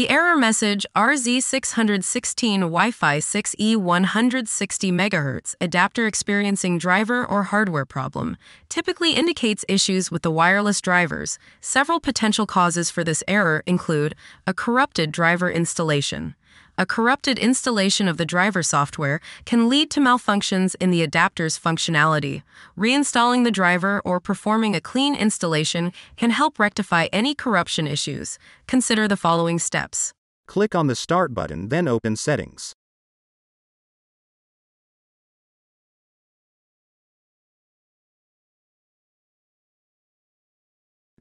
The error message RZ616 Wi-Fi 6E 160 MHz adapter experiencing driver or hardware problem typically indicates issues with the wireless drivers. Several potential causes for this error include a corrupted driver installation. A corrupted installation of the driver software can lead to malfunctions in the adapter's functionality. Reinstalling the driver or performing a clean installation can help rectify any corruption issues. Consider the following steps. Click on the Start button, then open Settings.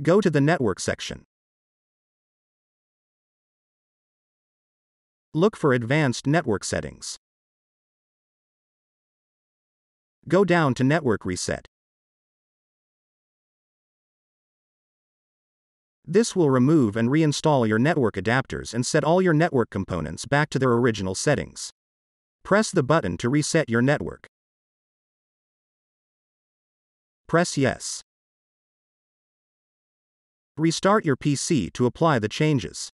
Go to the Network section. Look for Advanced Network Settings. Go down to Network Reset. This will remove and reinstall your network adapters and set all your network components back to their original settings. Press the button to reset your network. Press Yes. Restart your PC to apply the changes.